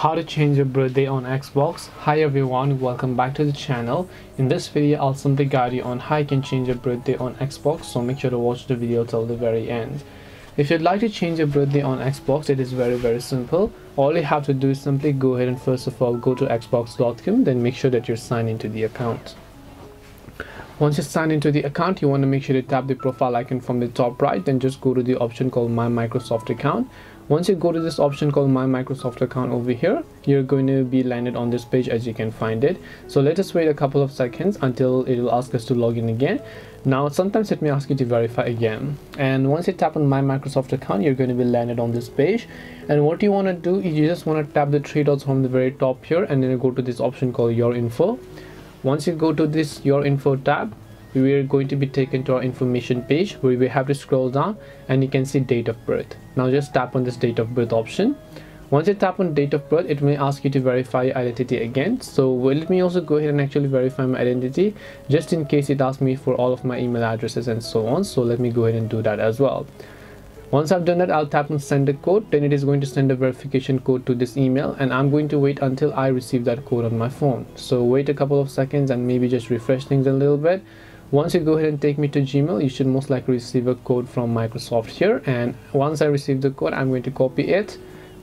How to change your birthday on Xbox. Hi everyone, welcome back to the channel. In this video I'll simply guide you on how you can change your birthday on Xbox, so make sure to watch the video till the very end. If you'd like to change your birthday on Xbox, it is very simple. All you have to do is simply go ahead and first of all go to xbox.com, then make sure that you're signed into the account. Once you sign into the account, you want to make sure to tap the profile icon from the top right, then just go to the option called My Microsoft Account. Once you go to this option called My Microsoft Account over here, you're going to be landed on this page as you can find it. So let us wait a couple of seconds until it will ask us to log in again. Now, sometimes it may ask you to verify again. And once you tap on My Microsoft Account, you're going to be landed on this page. And what you want to do is you just want to tap the three dots from the very top here, and then you go to this option called Your Info. Once you go to this Your Info tab, we are going to be taken to our information page where we have to scroll down and you can see date of birth. Now just tap on this date of birth option. Once you tap on date of birth, it may ask you to verify your identity again. So let me also go ahead and actually verify my identity just in case it asks me for all of my email addresses and so on. So let me go ahead and do that as well. Once I've done that, I'll tap on send a code, then it is going to send a verification code to this email, and I'm going to wait until I receive that code on my phone. So wait a couple of seconds and maybe just refresh things a little bit. Once you go ahead and take me to Gmail, you should most likely receive a code from Microsoft here, and once I receive the code, I'm going to copy it.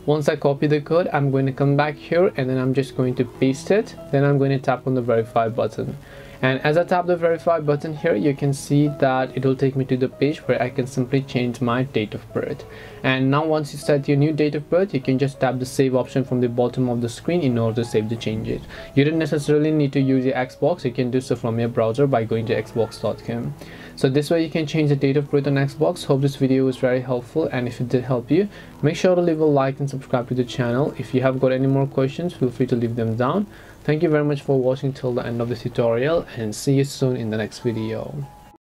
Once I copy the code, I'm going to come back here and then I'm just going to paste it. Then I'm going to tap on the verify button. And as I tap the verify button here, you can see that it will take me to the page where I can simply change my date of birth. And now once you set your new date of birth, you can just tap the save option from the bottom of the screen in order to save the changes. You don't necessarily need to use your Xbox, you can do so from your browser by going to xbox.com. So this way you can change the date of birth on Xbox. Hope this video was very helpful, and if it did help you, make sure to leave a like and subscribe to the channel. If you have got any more questions, feel free to leave them down. Thank you very much for watching till the end of this tutorial, and see you soon in the next video.